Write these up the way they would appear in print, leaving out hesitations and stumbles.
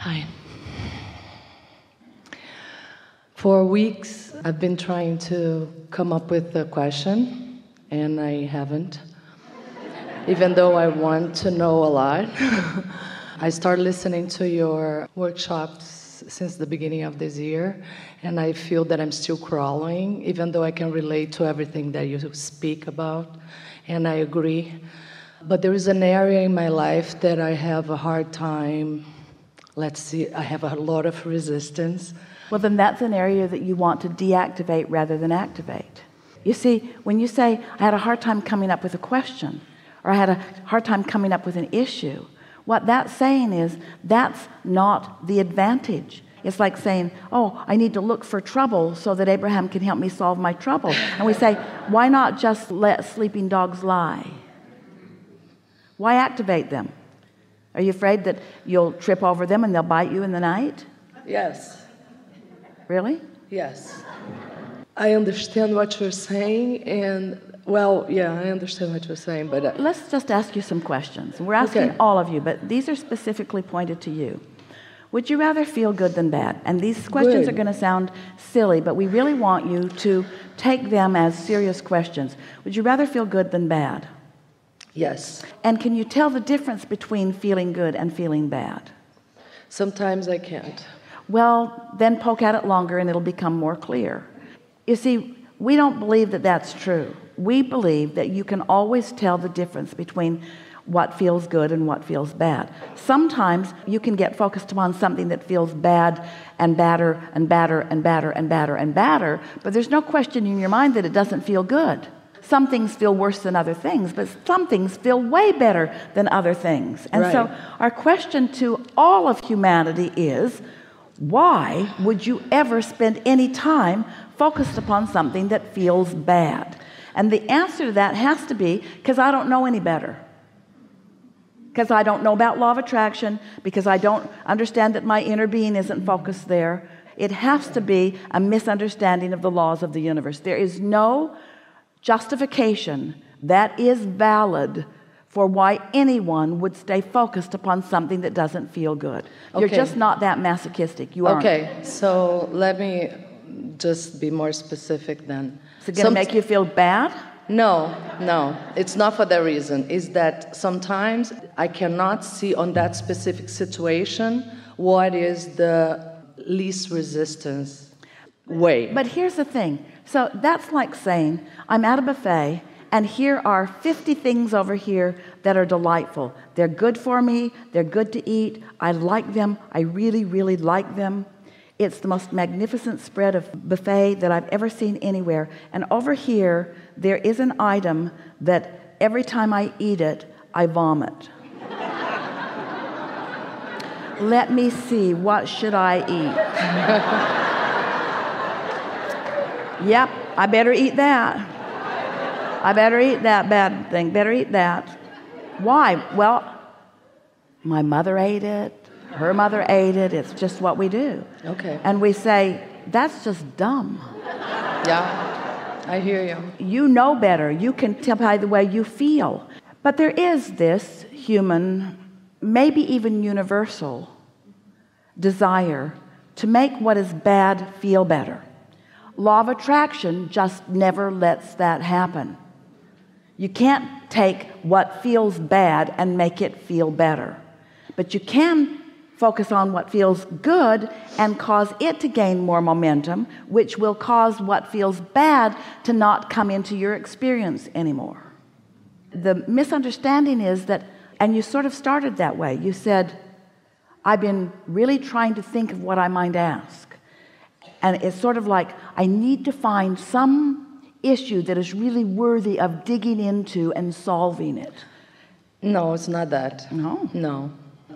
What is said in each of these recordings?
Hi. For weeks, I've been trying to come up with a question, and I haven't. Even though I want to know a lot. I started listening to your workshops since the beginning of this year, and I feel that I'm still crawling, even though I can relate to everything that you speak about, and I agree. But there is an area in my life that I have a hard time, I have a lot of resistance. Well, then that's an area that you want to deactivate rather than activate. You see, when you say, I had a hard time coming up with a question, or I had a hard time coming up with an issue, what that's saying is, that's not the advantage. It's like saying, oh, I need to look for trouble so that Abraham can help me solve my trouble. And we say, why not just let sleeping dogs lie? Why activate them? Are you afraid that you'll trip over them and they'll bite you in the night? Yes. Really? Yes. I understand what you're saying, and well, yeah, I understand what you're saying, but let's just ask you some questions. We're asking all of you, but these are specifically pointed to you. Would you rather feel good than bad? And these questions are going to sound silly, but we really want you to take them as serious questions. Would you rather feel good than bad? Yes. And can you tell the difference between feeling good and feeling bad? Sometimes I can't. Well, then poke at it longer and it'll become more clear. You see, we don't believe that that's true. We believe that you can always tell the difference between what feels good and what feels bad. Sometimes you can get focused upon something that feels bad and badder and badder and badder and badder and badder, but there's no question in your mind that it doesn't feel good. Some things feel worse than other things, but some things feel way better than other things. And so our question to all of humanity is, why would you ever spend any time focused upon something that feels bad? And the answer to that has to be, because I don't know any better. Because I don't know about law of attraction, because I don't understand that my inner being isn't focused there. It has to be a misunderstanding of the laws of the universe. There is no justification that is valid for why anyone would stay focused upon something that doesn't feel good. Okay. You're just not that masochistic. You aren't. Okay, so let me just be more specific then. Is it going to make you feel bad? No, no, it's not for that reason. It's that sometimes I cannot see on that specific situation what is the least resistance way. But here's the thing. So that's like saying, I'm at a buffet, and here are 50 things over here that are delightful. They're good for me. They're good to eat. I like them. I really, really like them. It's the most magnificent spread of buffet that I've ever seen anywhere. And over here, there is an item that every time I eat it, I vomit. Let me see. What should I eat? Yep, I better eat that. I better eat that bad thing, better eat that. Why? Well, my mother ate it, her mother ate it, it's just what we do. Okay. And we say, that's just dumb. Yeah, I hear you. You know better, you can tell by the way you feel. But there is this human, maybe even universal, desire to make what is bad feel better. Law of attraction just never lets that happen. You can't take what feels bad and make it feel better. But you can focus on what feels good and cause it to gain more momentum, which will cause what feels bad to not come into your experience anymore. The misunderstanding is that, and you sort of started that way. You said, I've been really trying to think of what I might ask. And it's sort of like, I need to find some issue that is really worthy of digging into and solving it. No, it's not that. No? No.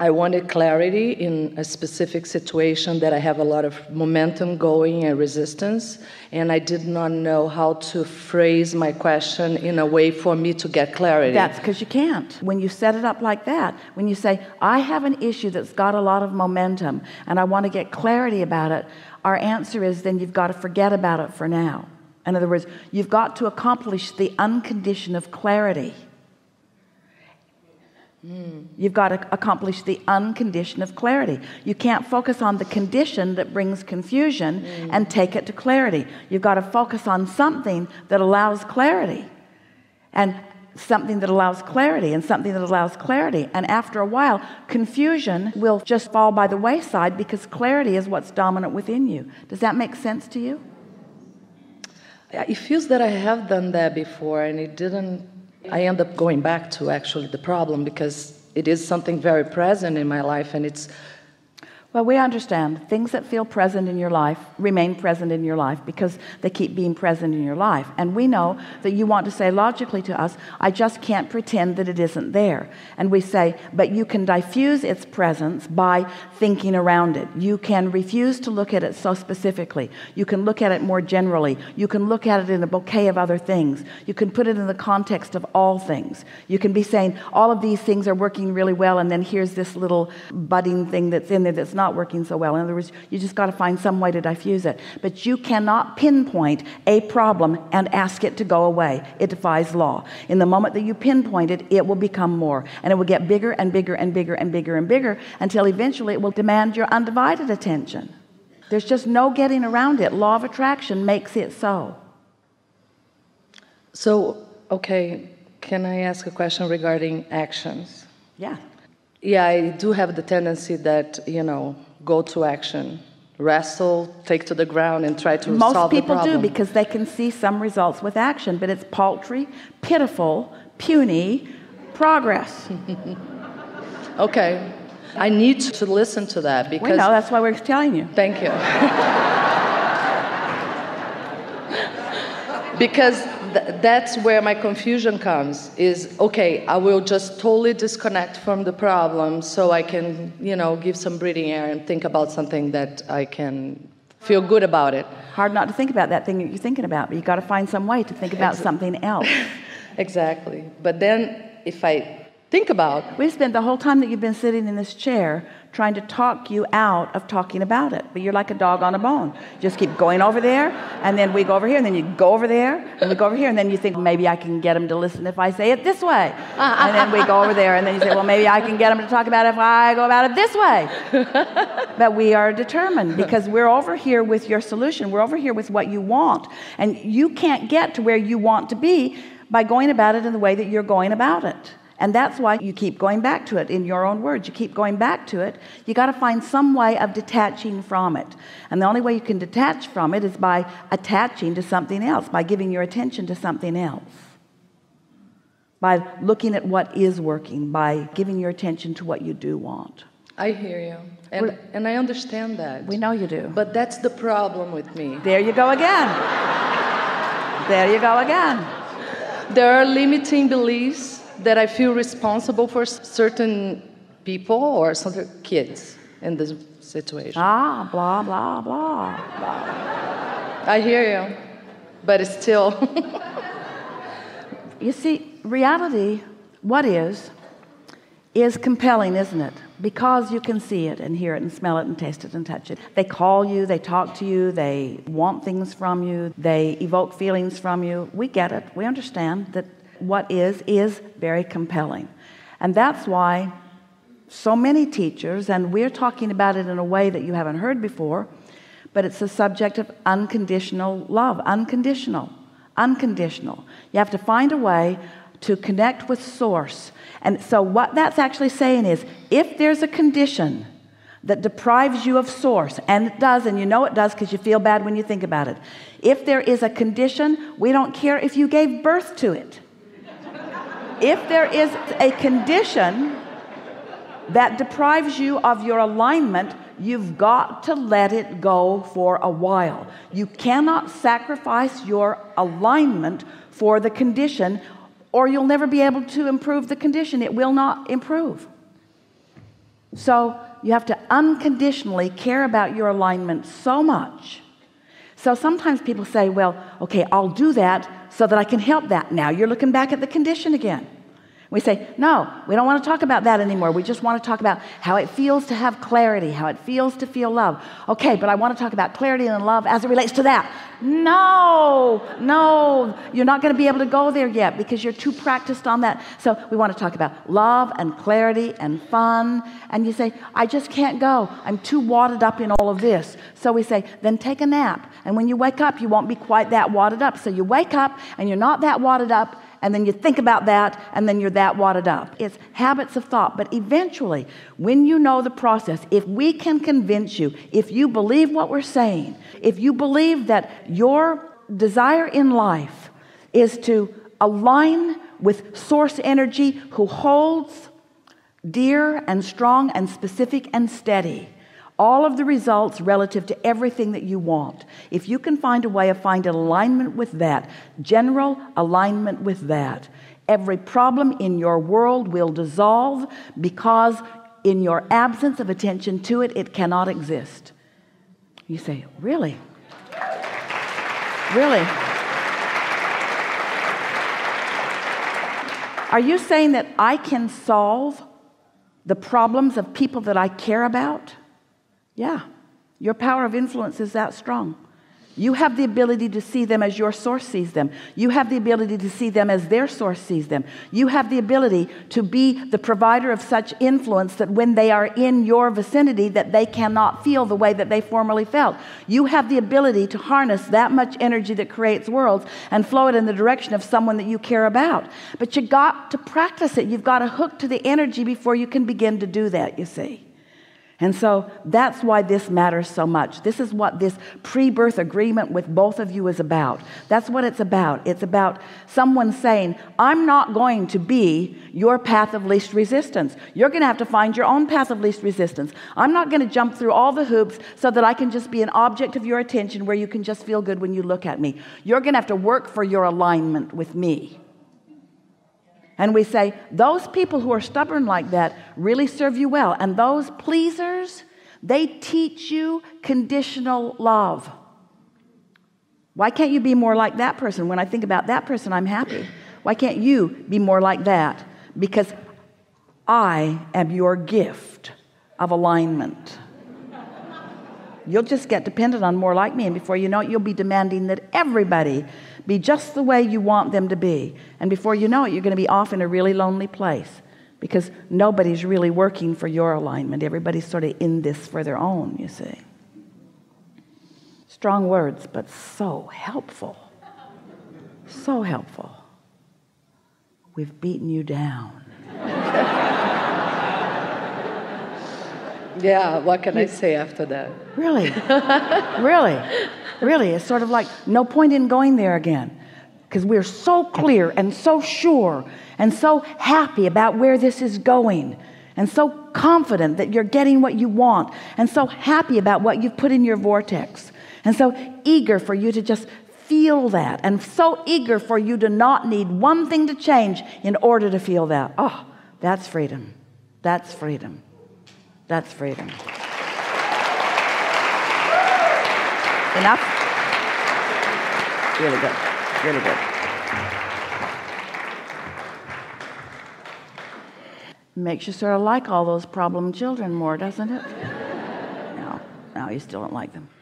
I wanted clarity in a specific situation that I have a lot of momentum going and resistance, and I did not know how to phrase my question in a way for me to get clarity. That's because you can't. When you set it up like that, when you say, I have an issue that's got a lot of momentum and I want to get clarity about it, our answer is then you've got to forget about it for now. In other words, you've got to accomplish the unconditioned of clarity. You've got to accomplish the uncondition of clarity. You can't focus on the condition that brings confusion and take it to clarity. You've got to focus on something that allows clarity, and something that allows clarity, and something that allows clarity. And after a while, confusion will just fall by the wayside, because clarity is what's dominant within you. Does that make sense to you? It feels that I have done that before, and it didn't. I end up going back to actually the problem, because it is something very present in my life, and it's... Well, we understand things that feel present in your life remain present in your life because they keep being present in your life. And we know that you want to say logically to us, I just can't pretend that it isn't there. And we say, but you can diffuse its presence by thinking around it. You can refuse to look at it so specifically. You can look at it more generally. You can look at it in a bouquet of other things. You can put it in the context of all things. You can be saying, all of these things are working really well, and then here's this little budding thing that's in there that's not working so well. In other words, you just got to find some way to diffuse it. But you cannot pinpoint a problem and ask it to go away. It defies law. In the moment that you pinpoint it, it will become more, and it will get bigger and bigger and bigger and bigger and bigger, until eventually it will demand your undivided attention. There's just no getting around it. Law of attraction makes it so. So, okay, can I ask a question regarding actions? Yeah. Yeah, I do have the tendency that, you know, go to action, wrestle, take to the ground, and try to solve the problem. Most people do, because they can see some results with action, but it's paltry, pitiful, puny progress. Okay. I need to listen to that, because... We know, that's why we're telling you. Thank you. Because... that's where my confusion comes, is, okay, I will just totally disconnect from the problem so I can, you know, give some breathing air and think about something that I can feel good about it. Hard not to think about that thing that you're thinking about, but you've got to find some way to think about something else. Exactly. But then if I think about... We've spent the whole time that you've been sitting in this chair trying to talk you out of talking about it, but you're like a dog on a bone. You just keep going over there, and then we go over here, and then you go over there, and we go over here, and then you think, maybe I can get him to listen if I say it this way. And then we go over there, and then you say, well, maybe I can get him to talk about it if I go about it this way. But we are determined, because we're over here with your solution. We're over here with what you want, and you can't get to where you want to be by going about it in the way that you're going about it. And that's why you keep going back to it, in your own words. You keep going back to it. You got to find some way of detaching from it. And the only way you can detach from it is by attaching to something else, by giving your attention to something else, by looking at what is working, by giving your attention to what you do want. I hear you. And I understand that. We know you do. But that's the problem with me. There you go again. There you go again. There are limiting beliefs that I feel responsible for certain people or certain kids in this situation. Ah, blah, blah, blah, blah. I hear you, but it's still... You see, reality, what is compelling, isn't it? Because you can see it and hear it and smell it and taste it and touch it. They call you, they talk to you, they want things from you, they evoke feelings from you. We get it, we understand that what is very compelling. And that's why so many teachers, and we're talking about it in a way that you haven't heard before, but it's the subject of unconditional love. Unconditional. Unconditional. You have to find a way to connect with Source. And so what that's actually saying is, if there's a condition that deprives you of Source, and it does, and you know it does because you feel bad when you think about it, if there is a condition, we don't care if you gave birth to it. If there is a condition that deprives you of your alignment, you've got to let it go for a while. You cannot sacrifice your alignment for the condition, or you'll never be able to improve the condition. It will not improve. So you have to unconditionally care about your alignment so much. So sometimes people say, well, okay, I'll do that so that I can help that. Now you're looking back at the condition again. We say, no, we don't want to talk about that anymore. We just want to talk about how it feels to have clarity, how it feels to feel love. Okay, but I want to talk about clarity and love as it relates to that. No, you're not going to be able to go there yet because you're too practiced on that. So we want to talk about love and clarity and fun. And you say, I just can't go. I'm too wadded up in all of this. So we say, then take a nap. And when you wake up, you won't be quite that wadded up. So you wake up and you're not that wadded up. And then you think about that, and then you're that wadded up. It's habits of thought. But eventually, when you know the process, if we can convince you, if you believe what we're saying, if you believe that your desire in life is to align with source energy who holds dear and strong and specific and steady all of the results relative to everything that you want. If you can find a way of finding alignment with that, general alignment with that, every problem in your world will dissolve because in your absence of attention to it, it cannot exist. You say, really? Really? Are you saying that I can solve the problems of people that I care about? Yeah, your power of influence is that strong. You have the ability to see them as your source sees them. You have the ability to see them as their source sees them. You have the ability to be the provider of such influence that when they are in your vicinity that they cannot feel the way that they formerly felt. You have the ability to harness that much energy that creates worlds and flow it in the direction of someone that you care about. But you got to practice it. You've got to hook to the energy before you can begin to do that, you see. And so that's why this matters so much. This is what this pre-birth agreement with both of you is about. That's what it's about. It's about someone saying, I'm not going to be your path of least resistance. You're going to have to find your own path of least resistance. I'm not going to jump through all the hoops so that I can just be an object of your attention where you can just feel good when you look at me. You're going to have to work for your alignment with me. And we say, those people who are stubborn like that really serve you well. And those pleasers, they teach you conditional love. Why can't you be more like that person? When I think about that person, I'm happy. Why can't you be more like that? Because I am your gift of alignment. You'll just get dependent on more like me. And before you know it, you'll be demanding that everybody be just the way you want them to be. And before you know it, you're going to be off in a really lonely place because nobody's really working for your alignment. Everybody's sort of in this for their own, you see. Strong words, but so helpful. So helpful. We've beaten you down. Yeah, what can I say after that? Really? Really? It's sort of like no point in going there again because we're so clear and so sure and so happy about where this is going and so confident that you're getting what you want and so happy about what you've put in your vortex and so eager for you to just feel that and so eager for you to not need one thing to change in order to feel that. Oh, that's freedom. That's freedom. That's freedom. Enough? Really good. Really good. Makes you sort of like all those problem children more, doesn't it? No, you still don't like them.